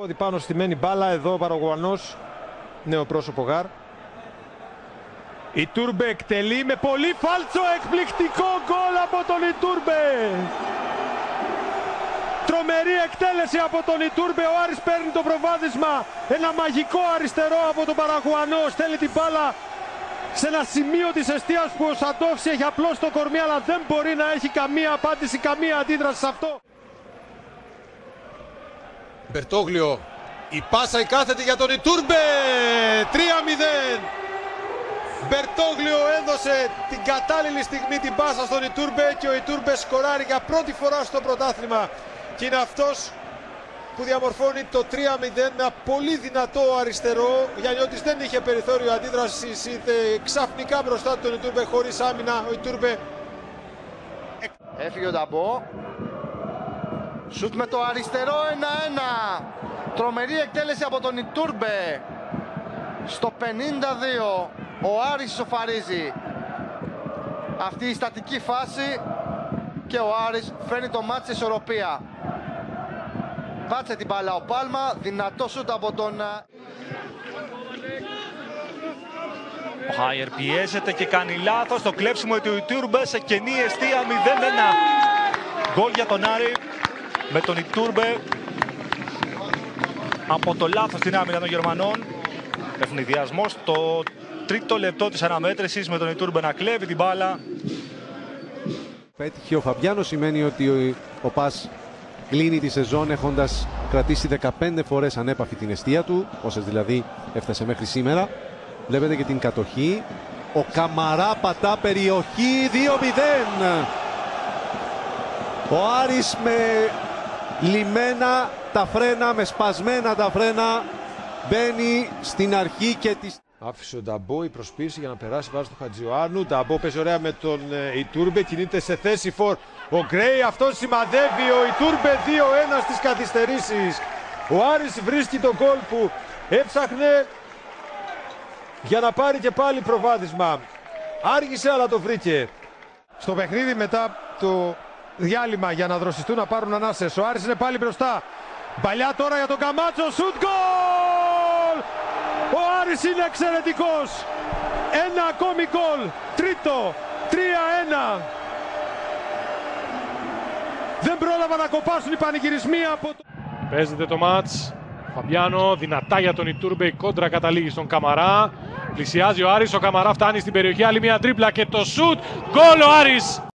Πόδι πάνω στη μένη μπάλα, εδώ ο Παραγουανός, νέο πρόσωπο Γαρ. Iturbe εκτελεί με πολύ φάλτσο, εκπληκτικό γκολ από τον Iturbe. Τρομερή εκτέλεση από τον Iturbe, ο Άρης παίρνει το προβάδισμα. Ένα μαγικό αριστερό από τον Παραγουανό, στέλνει την μπάλα σε ένα σημείο της εστίας που ο Σαντόφση έχει απλώς το κορμί, αλλά δεν μπορεί να έχει καμία απάντηση, καμία αντίδραση σε αυτό. Bertoglio, η πάσα η κάθετη για τον Iturbe, 3-0. Bertoglio έδωσε την κατάλληλη στιγμή την πάσα στον Iturbe και ο Iturbe σκοράρει για πρώτη φορά στο πρωτάθλημα και είναι αυτός που διαμορφώνει το 3-0 με ένα πολύ δυνατό αριστερό. Ο Γιαννιώτης δεν είχε περιθώριο αντίδρασης, ήρθε ξαφνικά μπροστά του Iturbe χωρίς άμυνα. Ο Iturbe έφυγε ο Dambo. Σουτ με το αριστερό, 1-1. Τρομερή εκτέλεση από τον Iturbe. Στο 52 ο Άρης ισοφαρίζει αυτή η στατική φάση και ο Άρης φέρνει το μάτς σε ισορροπία. Βάτσε την μπάλα ο Πάλμα, δυνατό σουτ από τον... Ο Haier πιέζεται και κάνει λάθος, το κλέψιμο του Iturbe σε κενή εστία, 0-1. Γκολ για τον Άρη με τον Iturbe από το λάθος στην άμυνα των Γερμανών. Ευνηδιασμός το τρίτο λεπτό της αναμέτρησης με τον Iturbe να κλέβει την μπάλα. Πέτυχε ο Φαμπιάνο, σημαίνει ότι ο Πας κλείνει τη σεζόν έχοντας κρατήσει 15 φορές ανέπαφη την εστία του, όσες δηλαδή έφτασε μέχρι σήμερα. Βλέπετε και την κατοχή. Ο Καμαρά πατά περιοχή, 2-0. Ο Άρης με λιμένα τα φρένα, με σπασμένα τα φρένα, μπαίνει στην αρχή και τη... Άφησε ο Dambo, η προσποίηση για να περάσει βάζει στο Hatziouannou. Dambo παίζει ωραία με τον Iturbe, κινείται σε θέση φορ ο Grey, αυτό σημαδεύει, ο Iturbe 2-1 στις καθυστερήσεις. Ο Άρης βρίσκει τον γκολ που έψαχνε για να πάρει και πάλι προβάδισμα. Άργησε αλλά το βρήκε. Στο παιχνίδι μετά το διάλειμμα για να δροσιστούν, να πάρουν ανάσες. Ο Άρης είναι πάλι μπροστά. Παλιά τώρα για τον Camatso, σουτ γκολ! Ο Άρης είναι εξαιρετικός. Ένα ακόμη γκολ, τρίτο, 3-1. Δεν πρόλαβα να κοπάσουν οι πανηγυρισμοί από το... Παίζεται το μάτς. Fabiano, δυνατά για τον Iturbe, η κόντρα καταλήγει στον Καμαρά. Πλησιάζει ο Άρης, ο Καμαρά φτάνει στην περιοχή, άλλη μια τρίπλα και το σουτ, γκολ ο Άρης!